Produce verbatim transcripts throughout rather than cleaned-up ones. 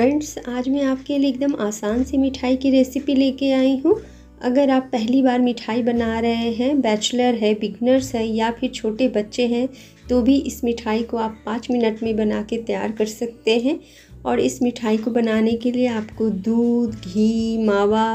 Friends, आज मैं आपके लिए एकदम आसान सी मिठाई की रेसिपी लेके आई हूँ। अगर आप पहली बार मिठाई बना रहे हैं, बैचलर है, बिगनर्स है या फिर छोटे बच्चे हैं तो भी इस मिठाई को आप पाँच मिनट में बना के तैयार कर सकते हैं। और इस मिठाई को बनाने के लिए आपको दूध, घी, मावा,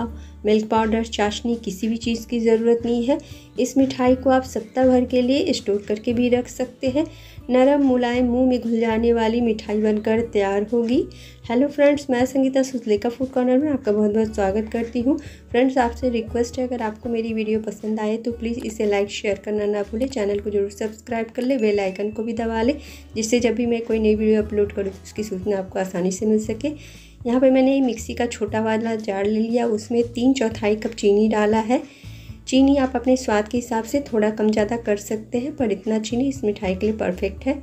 मिल्क पाउडर, चाशनी किसी भी चीज़ की ज़रूरत नहीं है। इस मिठाई को आप सप्ताह भर के लिए स्टोर करके भी रख सकते हैं। नरम मुलायम मुंह में घुल जाने वाली मिठाई बनकर तैयार होगी। हेलो फ्रेंड्स, मैं संगीता सुजलेखा फूड कॉर्नर में आपका बहुत बहुत स्वागत करती हूँ। फ्रेंड्स, आपसे रिक्वेस्ट है, अगर आपको मेरी वीडियो पसंद आए तो प्लीज़ इसे लाइक शेयर करना ना भूलें। चैनल को जरूर सब्सक्राइब कर ले, बेल आइकन को भी दबा लें, जिससे जब भी मैं कोई नई वीडियो अपलोड करूँ उसकी सूचना आपको आसानी से मिल सके। यहाँ पे मैंने मिक्सी का छोटा वाला जार ले लिया, उसमें तीन चौथाई कप चीनी डाला है। चीनी आप अपने स्वाद के हिसाब से थोड़ा कम ज़्यादा कर सकते हैं, पर इतना चीनी इस मिठाई के लिए परफेक्ट है।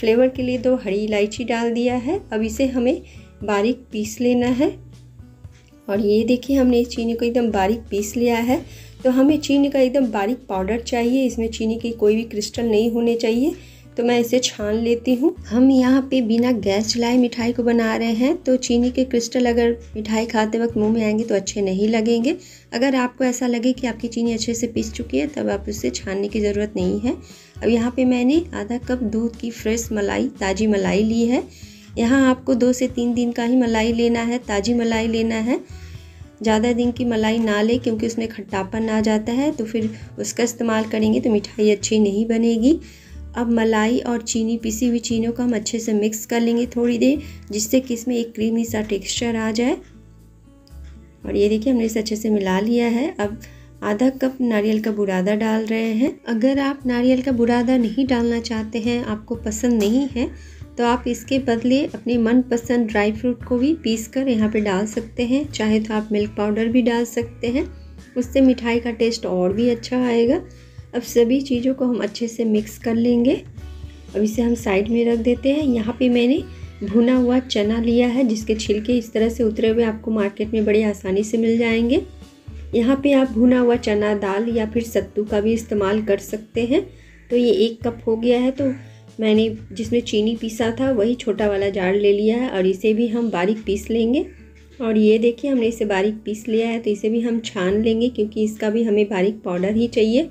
फ्लेवर के लिए दो हरी इलायची डाल दिया है। अब इसे हमें बारीक पीस लेना है। और ये देखिए, हमने इस चीनी को एकदम बारीक पीस लिया है। तो हमें चीनी का एकदम बारीक पाउडर चाहिए, इसमें चीनी की कोई भी क्रिस्टल नहीं होने चाहिए। तो मैं इसे छान लेती हूँ। हम यहाँ पे बिना गैस जलाए मिठाई को बना रहे हैं, तो चीनी के क्रिस्टल अगर मिठाई खाते वक्त मुंह में आएंगे तो अच्छे नहीं लगेंगे। अगर आपको ऐसा लगे कि आपकी चीनी अच्छे से पीस चुकी है तब आप उसे छानने की ज़रूरत नहीं है। अब यहाँ पे मैंने आधा कप दूध की फ्रेश मलाई, ताज़ी मलाई ली है। यहाँ आपको दो से तीन दिन का ही मलाई लेना है, ताज़ी मलाई लेना है। ज़्यादा दिन की मलाई ना लें, क्योंकि उसमें खट्टापन आ जाता है, तो फिर उसका इस्तेमाल करेंगे तो मिठाई अच्छी नहीं बनेगी। अब मलाई और चीनी, पिसी हुई चीनियों को हम अच्छे से मिक्स कर लेंगे थोड़ी देर, जिससे कि इसमें एक क्रीमी सा टेक्सचर आ जाए। और ये देखिए, हमने इसे अच्छे से मिला लिया है। अब आधा कप नारियल का बुरादा डाल रहे हैं। अगर आप नारियल का बुरादा नहीं डालना चाहते हैं, आपको पसंद नहीं है, तो आप इसके बदले अपने मनपसंद ड्राई फ्रूट को भी पीस कर यहाँ पर डाल सकते हैं। चाहे तो आप मिल्क पाउडर भी डाल सकते हैं, उससे मिठाई का टेस्ट और भी अच्छा आएगा। अब सभी चीज़ों को हम अच्छे से मिक्स कर लेंगे। अब इसे हम साइड में रख देते हैं। यहाँ पे मैंने भुना हुआ चना लिया है, जिसके छिलके इस तरह से उतरे हुए आपको मार्केट में बड़ी आसानी से मिल जाएंगे। यहाँ पे आप भुना हुआ चना दाल या फिर सत्तू का भी इस्तेमाल कर सकते हैं। तो ये एक कप हो गया है। तो मैंने जिसमें चीनी पीसा था वही छोटा वाला जार ले लिया है, और इसे भी हम बारीक पीस लेंगे। और ये देखिए, हमने इसे बारीक पीस लिया है, तो इसे भी हम छान लेंगे, क्योंकि इसका भी हमें बारीक पाउडर ही चाहिए।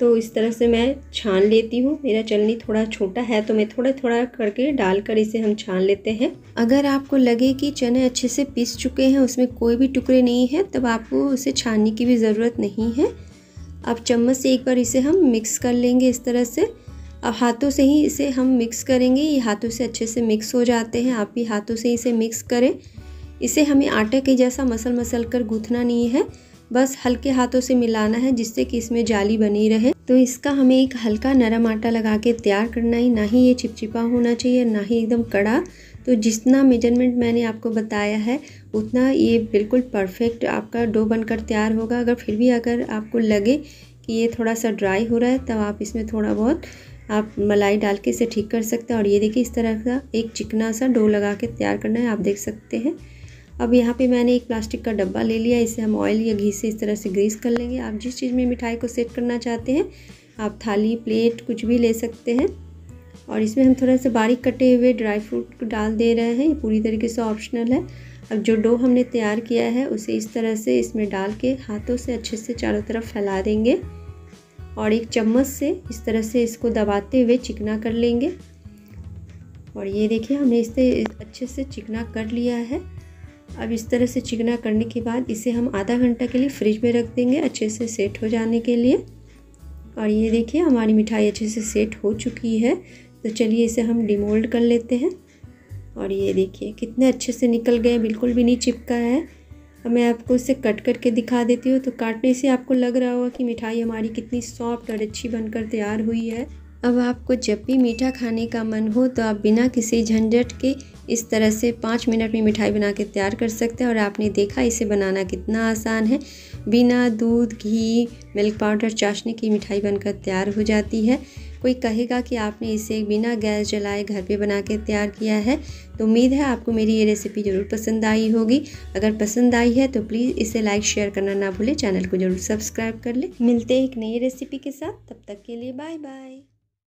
तो इस तरह से मैं छान लेती हूँ। मेरा चलनी थोड़ा छोटा है, तो मैं थोड़ा थोड़ा करके डालकर इसे हम छान लेते हैं। अगर आपको लगे कि चने अच्छे से पीस चुके हैं, उसमें कोई भी टुकड़े नहीं हैं, तब आपको उसे छानने की भी ज़रूरत नहीं है। अब चम्मच से एक बार इसे हम मिक्स कर लेंगे इस तरह से। अब हाथों से ही इसे हम मिक्स करेंगे। ये हाथों से अच्छे से मिक्स हो जाते हैं, आप भी हाथों से इसे मिक्स करें। इसे हमें आटे के जैसा मसल मसल कर गूँथना नहीं है, बस हल्के हाथों से मिलाना है, जिससे कि इसमें जाली बनी रहे। तो इसका हमें एक हल्का नरम आटा लगा के तैयार करना है, ना ही ये चिपचिपा होना चाहिए ना ही एकदम कड़ा। तो जितना मेजरमेंट मैंने आपको बताया है उतना ये बिल्कुल परफेक्ट आपका डो बनकर तैयार होगा। अगर फिर भी अगर आपको लगे कि ये थोड़ा सा ड्राई हो रहा है, तब आप इसमें थोड़ा बहुत आप मलाई डाल के इसे ठीक कर सकते हैं। और ये देखिए, इस तरह का एक चिकना सा डो लगा के तैयार करना है, आप देख सकते हैं। अब यहाँ पे मैंने एक प्लास्टिक का डब्बा ले लिया, इसे हम ऑयल या घी से इस तरह से ग्रीस कर लेंगे। आप जिस चीज़ में मिठाई को सेट करना चाहते हैं, आप थाली, प्लेट कुछ भी ले सकते हैं। और इसमें हम थोड़ा सा बारीक कटे हुए ड्राई फ्रूट को डाल दे रहे हैं, ये पूरी तरीके से ऑप्शनल है। अब जो डो हमने तैयार किया है उसे इस तरह से इसमें डाल के हाथों से अच्छे से चारों तरफ फैला देंगे, और एक चम्मच से इस तरह से इसको दबाते हुए चिकना कर लेंगे। और ये देखिए, हमने इसे अच्छे से चिकना कर लिया है। अब इस तरह से चिकना करने के बाद इसे हम आधा घंटा के लिए फ्रिज में रख देंगे, अच्छे से सेट हो जाने के लिए। और ये देखिए, हमारी मिठाई अच्छे से सेट हो चुकी है। तो चलिए इसे हम डिमोल्ड कर लेते हैं। और ये देखिए, कितने अच्छे से निकल गए, बिल्कुल भी नहीं चिपका है। अब मैं आपको इसे कट करके दिखा देती हूँ। तो काटने से आपको लग रहा होगा कि मिठाई हमारी कितनी सॉफ्ट और अच्छी बनकर तैयार हुई है। अब आपको जब भी मीठा खाने का मन हो तो आप बिना किसी झंझट के इस तरह से पाँच मिनट में मिठाई बना के तैयार कर सकते हैं। और आपने देखा इसे बनाना कितना आसान है। बिना दूध, घी, मिल्क पाउडर, चाशनी की मिठाई बनकर तैयार हो जाती है। कोई कहेगा कि आपने इसे बिना गैस जलाए घर पे बना के तैयार किया है। तो उम्मीद है आपको मेरी ये रेसिपी ज़रूर पसंद आई होगी। अगर पसंद आई है तो प्लीज़ इसे लाइक शेयर करना ना भूलें। चैनल को ज़रूर सब्सक्राइब कर लें। मिलते हैं एक नई रेसिपी के साथ, तब तक के लिए बाय बाय।